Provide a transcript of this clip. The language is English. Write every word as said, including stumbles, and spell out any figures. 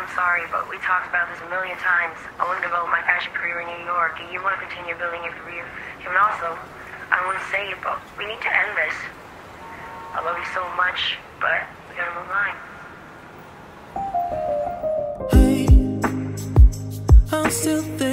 I'm sorry, but we talked about this a million times. I want to develop my fashion career in New York, and you want to continue building your career. And also, I want to say it, but we need to end this. I love you so much, but we gotta move on. Hey, I'm still there.